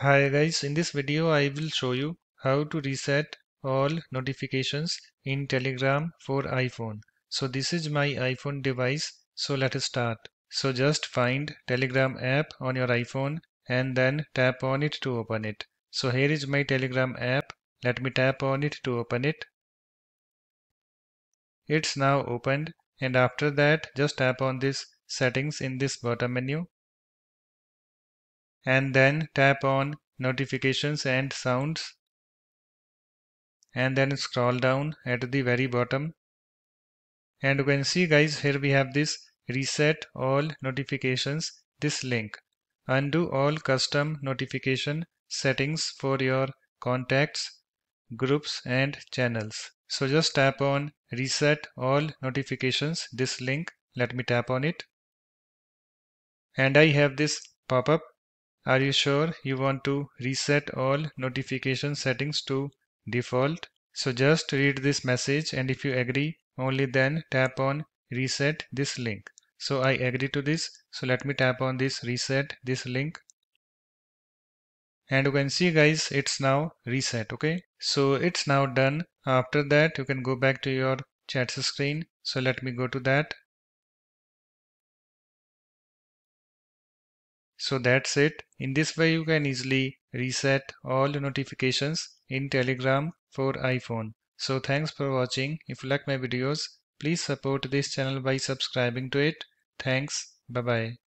Hi guys, in this video I will show you how to reset all notifications in Telegram for iPhone. So this is my iPhone device, so let us start. So just find Telegram app on your iPhone and then tap on it to open it. So here is my Telegram app, let me tap on it to open it. It's now opened, and after that just tap on this settings in this bottom menu. And then tap on notifications and sounds, and then scroll down at the very bottom, and you can see guys, here we have this reset all notifications, this link. Undo all custom notification settings for your contacts, groups and channels. So just tap on reset all notifications, this link, let me tap on it, and I have this pop-up. Are you sure you want to reset all notification settings to default? So just read this message, and if you agree, only then tap on reset this link. So I agree to this. So let me tap on this reset this link. And you can see guys, it's now reset. Okay. So it's now done. After that, you can go back to your chat screen. So let me go to that. So that's it. In this way you can easily reset all notifications in Telegram for iPhone. So thanks for watching. If you like my videos, please support this channel by subscribing to it. Thanks. Bye bye.